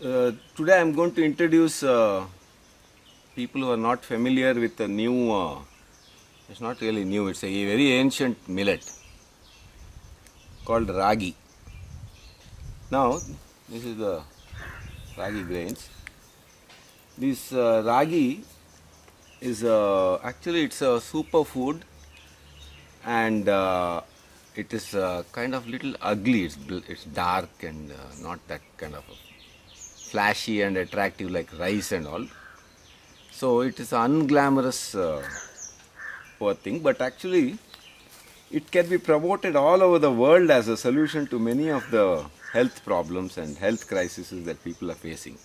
Today I am going to introduce people who are not familiar with a new, it's not really new, it's a very ancient millet called ragi. Now this is the ragi grains. This ragi is actually it's a superfood, and it is kind of little ugly, it's dark and not that kind of flashy and attractive like rice and all. So it is unglamorous poor thing, but actually it can be promoted all over the world as a solution to many of the health problems and health crises that people are facing.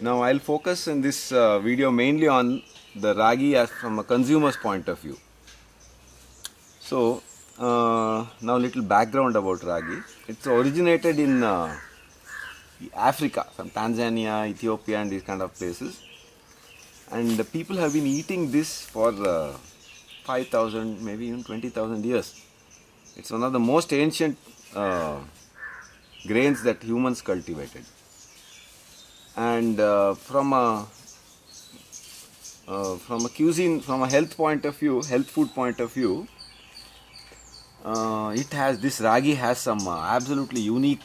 Now I'll focus in this video mainly on the ragi as from a consumer's point of view. So now little background about ragi. It's originated in Africa, from Tanzania, Ethiopia and these kind of places, and the people have been eating this for 5,000, maybe even 20,000 years. It's one of the most ancient grains that humans cultivated, and from a cuisine, from a health point of view, health food point of view, it has, this ragi has some absolutely unique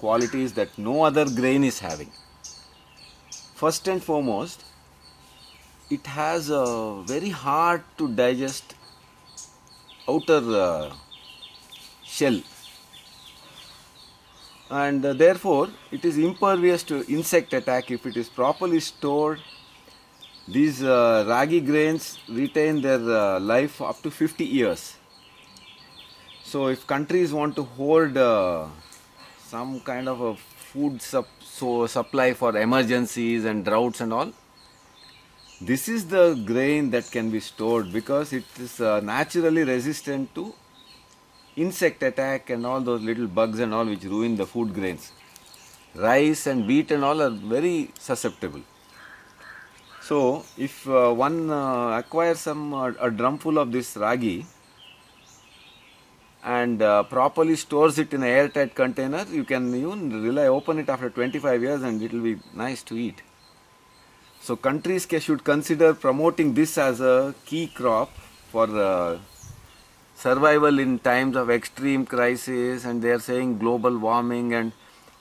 qualities that no other grain is having. First and foremost, it has a very hard to digest outer shell, and therefore it is impervious to insect attack if it is properly stored. These ragi grains retain their life up to 50 years. So if countries want to hoard some kind of a food supply for emergencies and droughts and all, this is the grain that can be stored, because it is naturally resistant to insect attack and all those little bugs and all which ruin the food grains. Rice and wheat and all are very susceptible. So if one acquires some a drumful of this ragi and properly stores it in an airtight container, you can even open it after 25 years and it will be nice to eat. So countries should consider promoting this as a key crop for survival in times of extreme crisis, and they are saying global warming and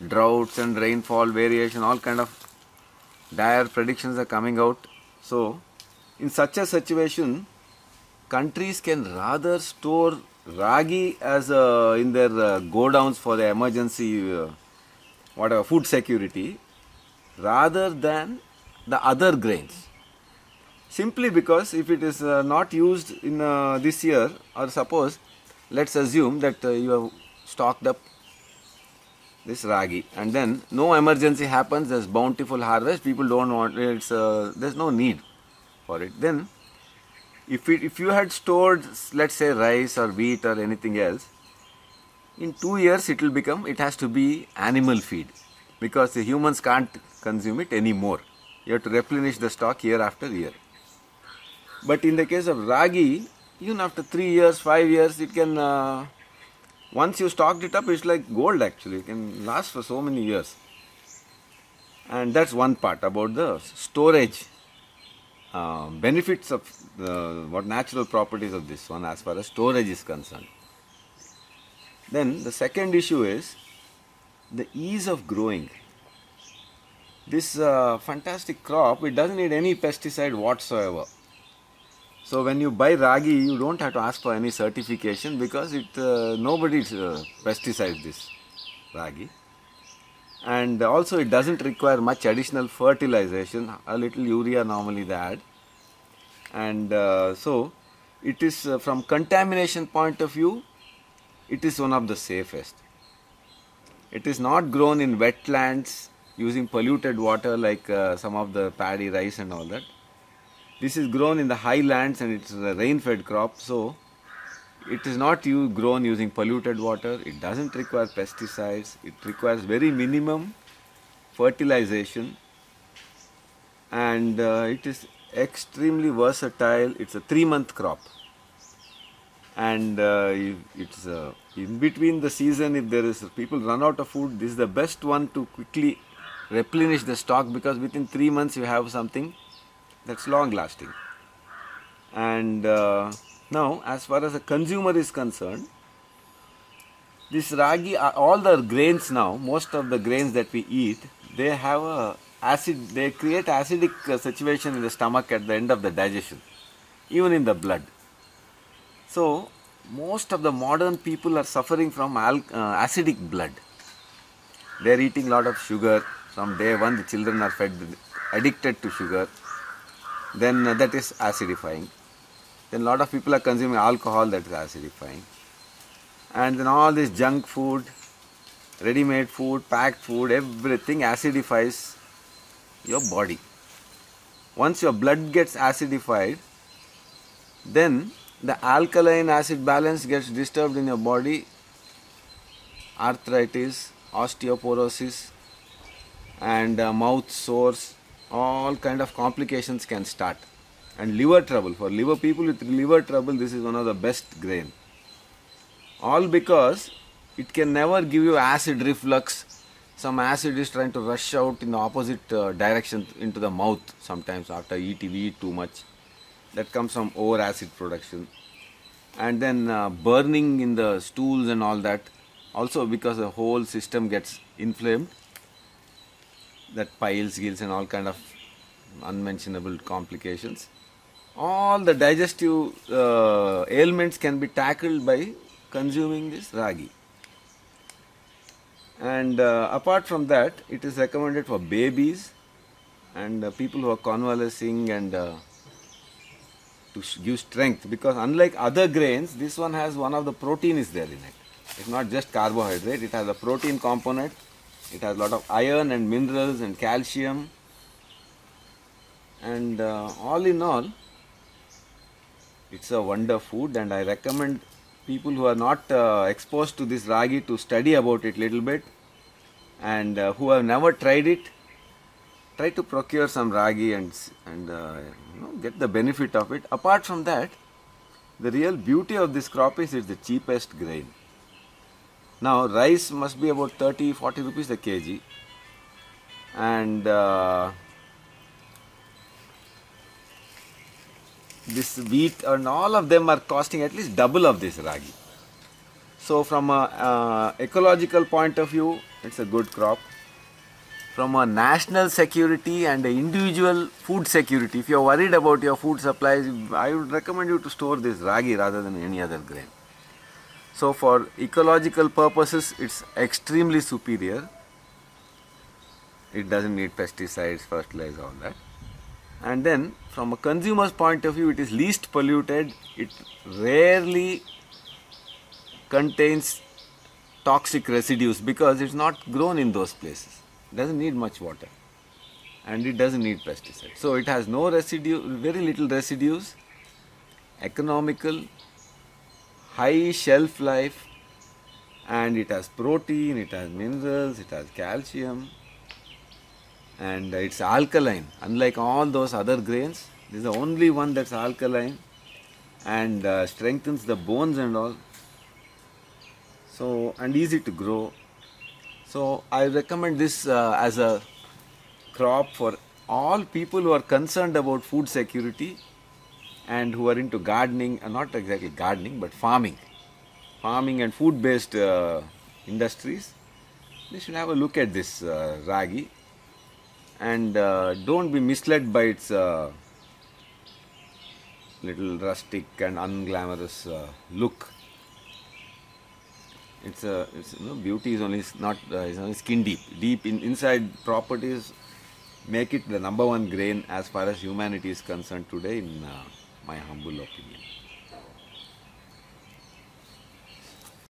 droughts and rainfall variation, all kind of dire predictions are coming out. So in such a situation, countries can rather store ragi as in their godowns for the emergency, whatever, food security, rather than the other grains, simply because if it is not used in this year, or suppose let's assume that you have stocked up this ragi and then no emergency happens, there's bountiful harvest, people don't want it, there's no need for it. Then if you had stored, let's say, rice or wheat or anything else, in 2 years it has to be animal feed, because the humans can't consume it anymore. You have to replenish the stock year after year. But in the case of ragi, even after 3 years, 5 years, it can, once you stocked it up, it's like gold actually. It can last for so many years. And that's one part about the storage benefits of what natural properties of this one as far as storage is concerned. Then the second issue is the ease of growing. This fantastic crop, it doesn't need any pesticide whatsoever. So when you buy ragi, you don't have to ask for any certification, because it nobody pesticides this ragi. And also it doesn't require much additional fertilization, a little urea normally they add. And so it is from contamination point of view, it is one of the safest. It is not grown in wetlands using polluted water like some of the paddy, rice and all that. This is grown in the highlands and it's a rain-fed crop, so it is not grown using polluted water, it doesn't require pesticides, it requires very minimum fertilization, and it is extremely versatile. It's a 3-month crop, and it's in between the season, if there is people run out of food, this is the best one to quickly replenish the stock, because within 3 months you have something that's long lasting. And now as far as the consumer is concerned, this ragi, all the grains now, most of the grains that we eat, they have a acid, they create acidic situation in the stomach at the end of the digestion, even in the blood. So most of the modern people are suffering from acidic blood. They are eating a lot of sugar. From day one the children are fed, addicted to sugar, then that is acidifying. Then a lot of people are consuming alcohol, that is acidifying. And then all this junk food, ready-made food, packed food, everything acidifies your body. Once your blood gets acidified, then the alkaline acid balance gets disturbed in your body. Arthritis, osteoporosis, and mouth sores, all kind of complications can start. And liver trouble, for liver people with liver trouble, this is one of the best grain. All because it can never give you acid reflux. Some acid is trying to rush out in the opposite direction into the mouth sometimes. After eating, we eat too much. That comes from over acid production. And then burning in the stools and all that, also because the whole system gets inflamed. That piles, gills and all kind of unmentionable complications. All the digestive ailments can be tackled by consuming this ragi. And apart from that, it is recommended for babies and people who are convalescing, and to give strength, because unlike other grains, this one has one of the protein is there in it. It's not just carbohydrate, it has a protein component. It has a lot of iron and minerals and calcium, and all in all, it's a wonder food. And I recommend people who are not exposed to this ragi to study about it little bit, and who have never tried it, try to procure some ragi and you know, get the benefit of it. Apart from that, the real beauty of this crop is it's the cheapest grain. Now rice must be about 30-40 rupees a kg, and this wheat and all of them are costing at least double of this ragi. So from a ecological point of view, it's a good crop. From a national security and a individual food security, if you are worried about your food supplies, I would recommend you to store this ragi rather than any other grain. So for ecological purposes, it's extremely superior. It doesn't need pesticides, fertilizer, all that. And then from a consumer's point of view, it is least polluted. It rarely contains toxic residues because it's not grown in those places. It doesn't need much water, and it doesn't need pesticides. So it has no residue, very little residues, economical, high shelf life, and it has protein, it has minerals, it has calcium, and it's alkaline. Unlike all those other grains, this is the only one that's alkaline, and strengthens the bones and all. So, and easy to grow. So I recommend this as a crop for all people who are concerned about food security and who are into gardening, not exactly gardening, but farming and food-based industries. They should have a look at this ragi, and don't be misled by its little rustic and unglamorous look. It's you know, beauty is only it's only skin deep. Deep inside properties make it the number one grain as far as humanity is concerned today in my humble opinion.